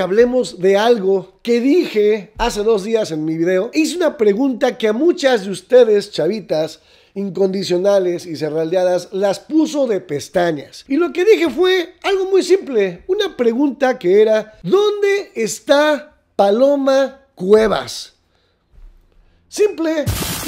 que hablemos de algo que dije hace 2 días en mi video. Hice una pregunta que a muchas de ustedes, chavitas, incondicionales y serraldeadas, las puso de pestañas. Y lo que dije fue algo muy simple. Una pregunta que era: ¿dónde está Paloma Cuevas? Simple.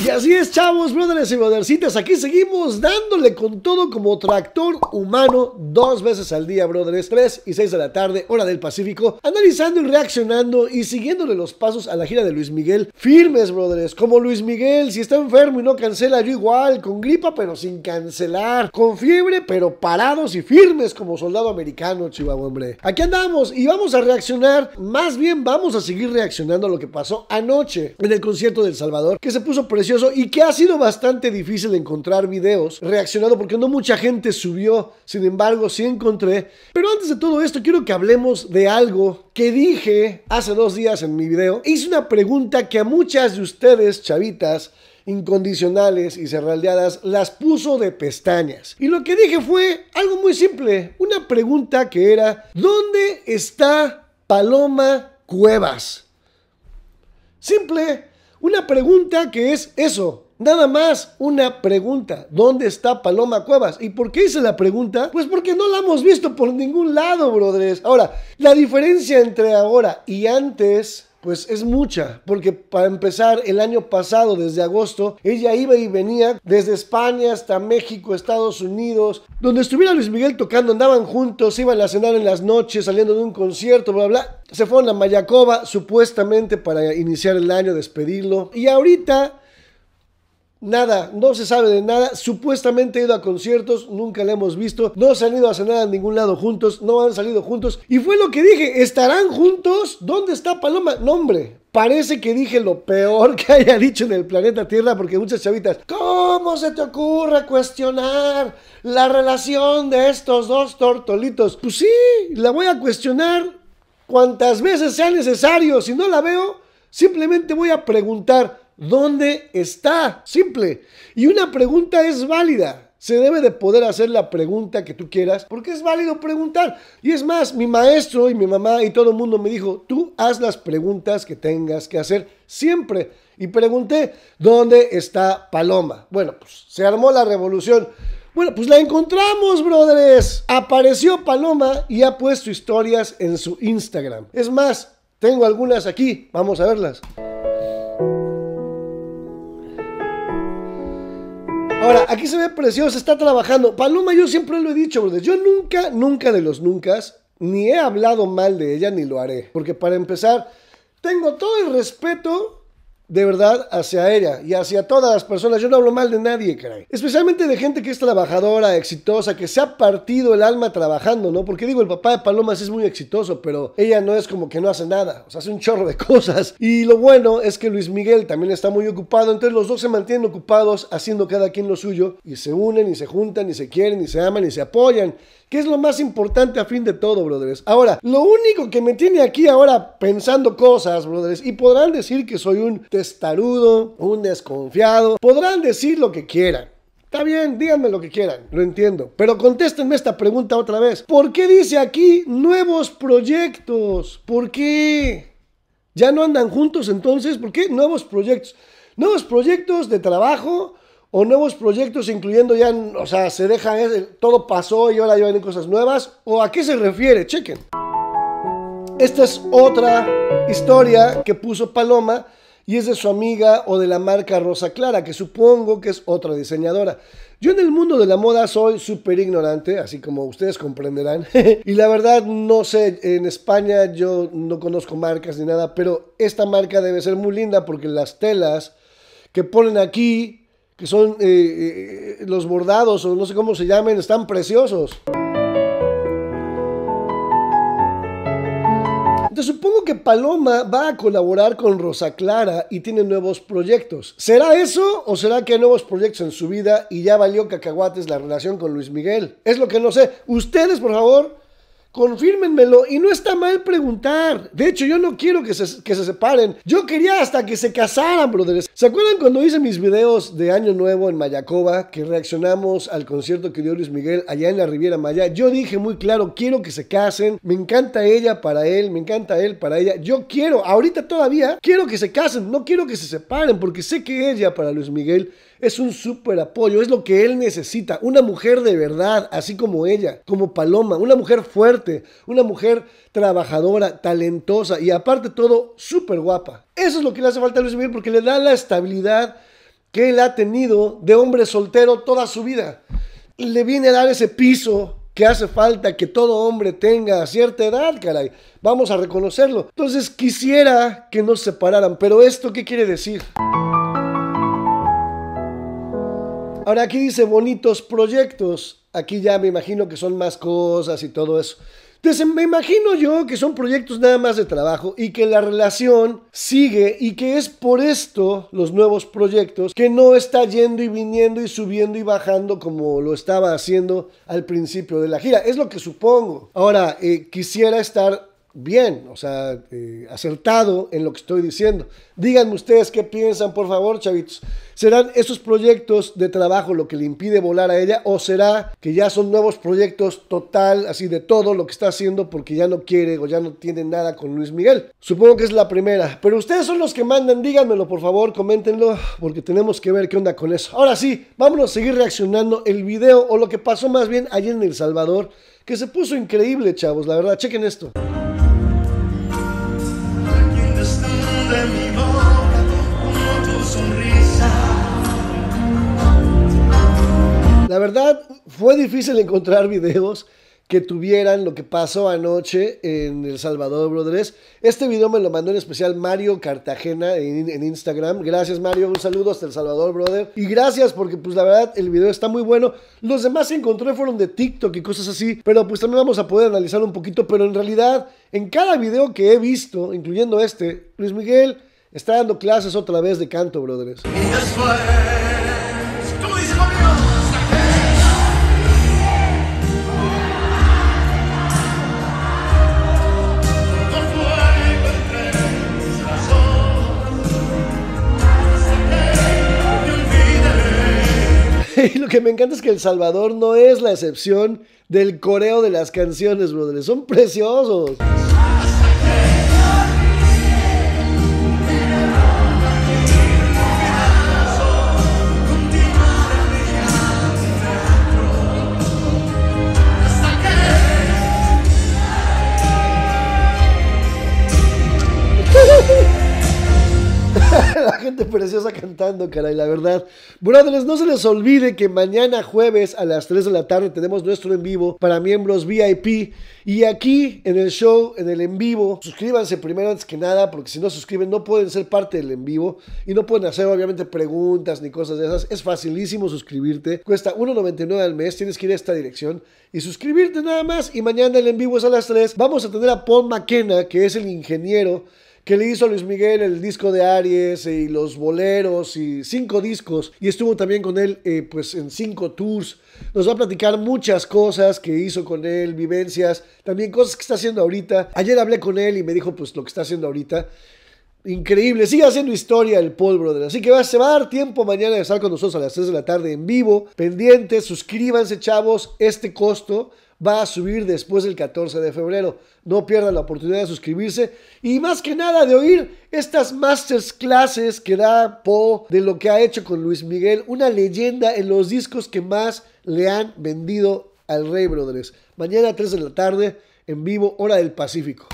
Y así es, chavos, brothers y brothercitas. Aquí seguimos dándole con todo como tractor humano 2 veces al día, brothers. 3 y 6 de la tarde, hora del Pacífico. Analizando y reaccionando y siguiéndole los pasos a la gira de Luis Miguel. Firmes, brothers. Como Luis Miguel, si está enfermo y no cancela, yo igual. Con gripa, pero sin cancelar. Con fiebre, pero parados y firmes como soldado americano, chihuahua, hombre. Aquí andamos y vamos a reaccionar. Más bien, vamos a seguir reaccionando a lo que pasó anoche en el concierto del Salvador, que se puso precioso y que ha sido bastante difícil encontrar videos reaccionando porque no mucha gente subió. Sin embargo, sí encontré. Pero antes de todo esto, quiero que hablemos de algo que dije hace 2 días en mi video. Hice una pregunta que a muchas de ustedes, chavitas, incondicionales y serraldeadas, las puso de pestañas. Y lo que dije fue algo muy simple. Una pregunta que era: ¿dónde está Paloma Cuevas? Simple. Una pregunta que es eso, nada más una pregunta. ¿Dónde está Paloma Cuevas? ¿Y por qué hice la pregunta? Pues porque no la hemos visto por ningún lado, brothers. Ahora, la diferencia entre ahora y antes, pues es mucha, porque para empezar, el año pasado, desde agosto, ella iba y venía desde España hasta México, Estados Unidos, donde estuviera Luis Miguel tocando, andaban juntos, iban a cenar en las noches, saliendo de un concierto, bla, bla. Se fueron a Mayacoba, supuestamente para iniciar el año, despedirlo. Y ahorita, nada, no se sabe de nada. Supuestamente ha ido a conciertos, nunca la hemos visto. No se han ido a cenar a ningún lado juntos, no han salido juntos. Y fue lo que dije: ¿estarán juntos? ¿Dónde está Paloma? No, hombre. Parece que dije lo peor que haya dicho en el planeta Tierra, porque muchas chavitas: ¿cómo se te ocurre cuestionar la relación de estos 2 tortolitos? Pues sí, la voy a cuestionar cuantas veces sea necesario. Si no la veo, simplemente voy a preguntar: ¿dónde está? Simple. Y una pregunta es válida. Se debe de poder hacer la pregunta que tú quieras, porque es válido preguntar. Y es más, mi maestro y mi mamá y todo el mundo me dijo: tú haz las preguntas que tengas que hacer siempre. Y pregunté: ¿dónde está Paloma? Bueno, pues se armó la revolución. Bueno, pues la encontramos, brothers. Apareció Paloma y ha puesto historias en su Instagram. Es más, tengo algunas aquí. Vamos a verlas. Ahora, aquí se ve preciosa, está trabajando. Paloma, yo siempre lo he dicho, brother. Yo nunca, nunca de los nunca, ni he hablado mal de ella, ni lo haré. Porque para empezar, tengo todo el respeto, de verdad, hacia ella y hacia todas las personas. Yo no hablo mal de nadie, caray. Especialmente de gente que es trabajadora, exitosa, que se ha partido el alma trabajando, ¿no? Porque digo, el papá de Paloma sí es muy exitoso, pero ella no es como que no hace nada. O sea, hace un chorro de cosas. Y lo bueno es que Luis Miguel también está muy ocupado. Entonces los 2 se mantienen ocupados haciendo cada quien lo suyo. Y se unen, y se juntan, y se quieren, y se aman, y se apoyan. Que es lo más importante a fin de todo, brothers. Ahora, lo único que me tiene aquí ahora pensando cosas, brothers, y podrán decir que soy un testarudo, un desconfiado, podrán decir lo que quieran. Está bien, díganme lo que quieran, lo entiendo. Pero contéstenme esta pregunta otra vez. ¿Por qué dice aquí nuevos proyectos? ¿Por qué? ¿Ya no andan juntos entonces? ¿Por qué nuevos proyectos? ¿Nuevos proyectos de trabajo? O nuevos proyectos incluyendo ya, o sea, se deja, todo pasó y ahora ya vienen cosas nuevas. ¿O a qué se refiere? Chequen. Esta es otra historia que puso Paloma y es de su amiga o de la marca Rosa Clara, que supongo que es otra diseñadora. Yo en el mundo de la moda soy súper ignorante, así como ustedes comprenderán. Y la verdad no sé, en España yo no conozco marcas ni nada, pero esta marca debe ser muy linda porque las telas que ponen aquí, que son los bordados o no sé cómo se llamen, están preciosos. Entonces supongo que Paloma va a colaborar con Rosa Clara y tiene nuevos proyectos. ¿Será eso o será que hay nuevos proyectos en su vida y ya valió cacahuates la relación con Luis Miguel? Es lo que no sé. Ustedes, por favor, Confírmenmelo, y no está mal preguntar. De hecho, yo no quiero que se separen. Yo quería hasta que se casaran, brothers. ¿Se acuerdan cuando hice mis videos de Año Nuevo en Mayacoba, que reaccionamos al concierto que dio Luis Miguel allá en la Riviera Maya? Yo dije muy claro, quiero que se casen. Me encanta ella para él, me encanta él para ella. Yo quiero, ahorita todavía, quiero que se casen. No quiero que se separen, porque sé que ella para Luis Miguel es un súper apoyo. Es lo que él necesita. Una mujer de verdad, así como ella, como Paloma. Una mujer fuerte, una mujer trabajadora, talentosa y aparte todo súper guapa. Eso es lo que le hace falta a Luis Miguel, porque le da la estabilidad que él ha tenido de hombre soltero toda su vida. Le viene a dar ese piso que hace falta que todo hombre tenga a cierta edad, caray. Vamos a reconocerlo. Entonces quisiera que nos separaran, pero ¿esto qué quiere decir? Ahora aquí dice bonitos proyectos, aquí ya me imagino que son más cosas y todo eso. Entonces me imagino yo que son proyectos nada más de trabajo y que la relación sigue y que es por esto los nuevos proyectos, que no está yendo y viniendo y subiendo y bajando como lo estaba haciendo al principio de la gira. Es lo que supongo. Ahora, quisiera estar bien, o sea, acertado en lo que estoy diciendo. Díganme ustedes qué piensan, por favor, chavitos. ¿Serán esos proyectos de trabajo lo que le impide volar a ella? ¿O será que ya son nuevos proyectos total, así de todo lo que está haciendo porque ya no quiere o ya no tiene nada con Luis Miguel? Supongo que es la primera, pero ustedes son los que mandan, díganmelo por favor, coméntenlo, porque tenemos que ver qué onda con eso. Ahora sí, vámonos a seguir reaccionando el video o lo que pasó más bien ayer en El Salvador, que se puso increíble, chavos, la verdad, chequen esto. La verdad, fue difícil encontrar videos que tuvieran lo que pasó anoche en El Salvador, brothers. Este video me lo mandó en especial Mario Cartagena en Instagram. Gracias, Mario. Un saludo hasta El Salvador, brother. Y gracias porque, pues, la verdad, el video está muy bueno. Los demás que encontré fueron de TikTok y cosas así, pero pues también vamos a poder analizar un poquito. Pero en realidad, en cada video que he visto, incluyendo este, Luis Miguel está dando clases otra vez de canto, brothers. Y lo que me encanta es que El Salvador no es la excepción del coreo de las canciones, brothers. Son preciosos. La gente preciosa cantando, caray, la verdad. Brothers, no se les olvide que mañana jueves a las 3 de la tarde tenemos nuestro en vivo para miembros VIP. Y aquí en el show, en el en vivo, suscríbanse primero antes que nada, porque si no suscriben no pueden ser parte del en vivo y no pueden hacer obviamente preguntas ni cosas de esas. Es facilísimo suscribirte, cuesta $1.99 al mes, tienes que ir a esta dirección y suscribirte nada más. Y mañana el en vivo es a las 3. Vamos a tener a Paul McKenna, que es el ingeniero que le hizo a Luis Miguel el disco de Aries y los boleros y 5 discos, y estuvo también con él pues en 5 tours. Nos va a platicar muchas cosas que hizo con él, vivencias, también cosas que está haciendo ahorita. Ayer hablé con él y me dijo pues lo que está haciendo ahorita. Increíble, sigue haciendo historia el Paul, brother. Así que se va a dar tiempo mañana de estar con nosotros a las 3 de la tarde en vivo. Pendientes, suscríbanse, chavos. Este costo va a subir después del 14 de febrero. No pierdan la oportunidad de suscribirse y más que nada de oír estas masterclasses que da Paul de lo que ha hecho con Luis Miguel, una leyenda en los discos que más le han vendido al rey, brothers. Mañana a 3 de la tarde, en vivo, hora del Pacífico.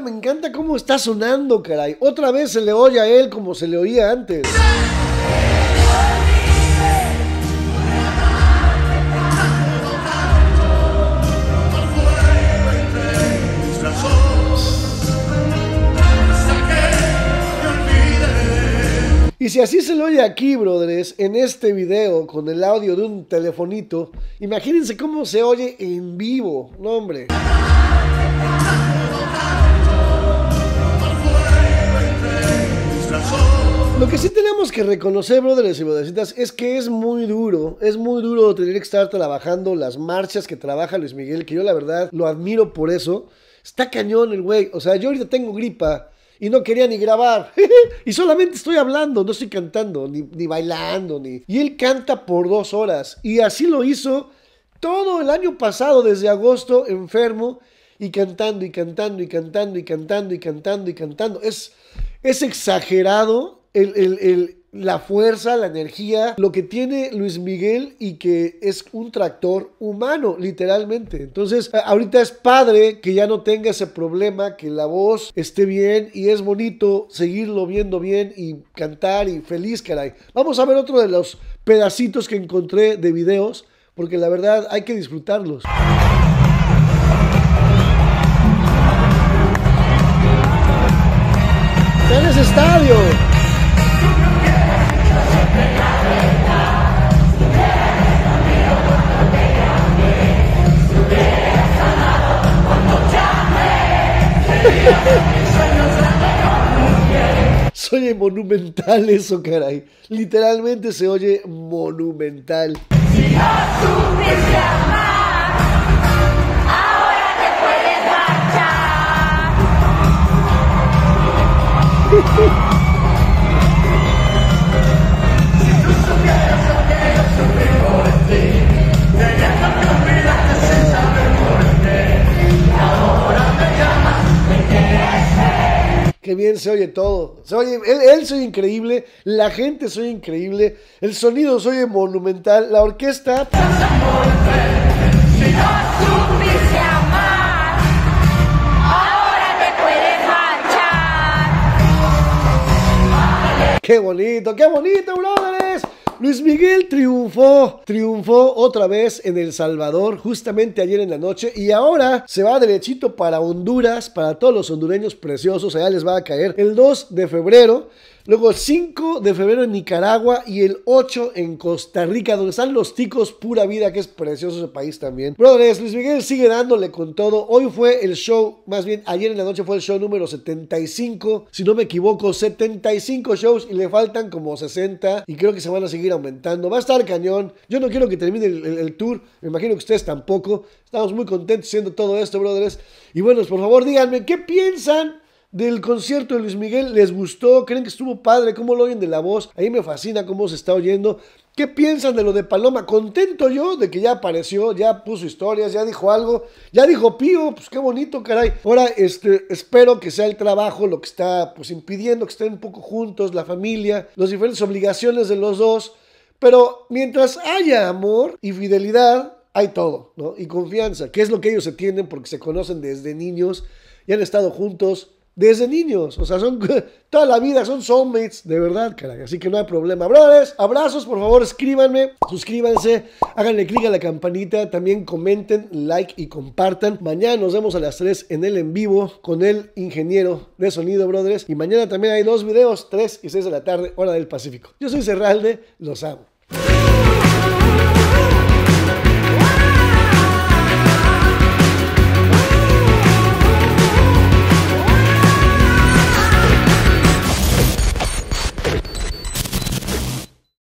Me encanta cómo está sonando, caray. Otra vez se le oye a él como se le oía antes. si así se lo oye aquí, brothers, en este video con el audio de un telefonito, imagínense cómo se oye en vivo. No, hombre. Lo que sí tenemos que reconocer, brothers y brothercitas, es que es muy duro tener que estar trabajando las marchas que trabaja Luis Miguel, que yo la verdad lo admiro por eso. Está cañón el güey, o sea, yo ahorita tengo gripa y no quería ni grabar, y solamente estoy hablando, no estoy cantando, ni bailando, ni... Y él canta por 2 horas, y así lo hizo todo el año pasado, desde agosto, enfermo, y cantando, y cantando, y cantando, y cantando, y cantando, y cantando. Es exagerado la fuerza, la energía, lo que tiene Luis Miguel, y que es un tractor humano, literalmente. Entonces, ahorita es padre que ya no tenga ese problema, que la voz esté bien, y es bonito seguirlo viendo bien y cantar y feliz, caray. Vamos a ver otro de los pedacitos que encontré de videos, porque la verdad hay que disfrutarlos. ¡Está en ese estadio! Se oye monumental eso, caray. Literalmente se oye monumental. Si no supiste amar, ahora te puedes marchar. Si tú supieras lo que yo supe por ti, sería tan olvidada sin saber por qué. Ahora me llamas, me quieres ser. Qué bien se oye todo. Se oye, él se oye increíble, la gente se oye increíble, el sonido se oye monumental, la orquesta. Qué bonito, brothers. Luis Miguel triunfó otra vez en El Salvador, justamente ayer en la noche, y ahora se va derechito para Honduras, para todos los hondureños preciosos, allá les va a caer el 2 de febrero, luego el 5 de febrero en Nicaragua y el 8 en Costa Rica, donde están los ticos, pura vida, que es precioso ese país también. Brothers, Luis Miguel sigue dándole con todo. Hoy fue el show, más bien ayer en la noche fue el show número 75, si no me equivoco, 75 shows y le faltan como 60 y creo que se van a seguir aumentando. Va a estar cañón. Yo no quiero que termine el tour, me imagino que ustedes tampoco. Estamos muy contentos haciendo todo esto, brothers. Y bueno, por favor díganme, ¿qué piensan del concierto de Luis Miguel? ¿Les gustó? ¿Creen que estuvo padre? ¿Cómo lo oyen de la voz? A mí me fascina cómo se está oyendo. ¿Qué piensan de lo de Paloma? Contento yo de que ya apareció, ya puso historias, ya dijo algo, ya dijo pío, pues qué bonito, caray. Ahora, espero que sea el trabajo lo que está, pues, impidiendo que estén un poco juntos, la familia, las diferentes obligaciones de los dos, pero mientras haya amor y fidelidad, hay todo, ¿no? Y confianza, que es lo que ellos se tienen porque se conocen desde niños y han estado juntos desde niños, o sea, son toda la vida, son soulmates, de verdad, caray, así que no hay problema. Brothers, abrazos, por favor, escríbanme, suscríbanse, háganle clic a la campanita, también comenten, like y compartan. Mañana nos vemos a las 3 en el en vivo con el ingeniero de sonido, brothers, y mañana también hay 2 videos, 3 y 6 de la tarde, hora del Pacífico. Yo soy Serralde, los amo.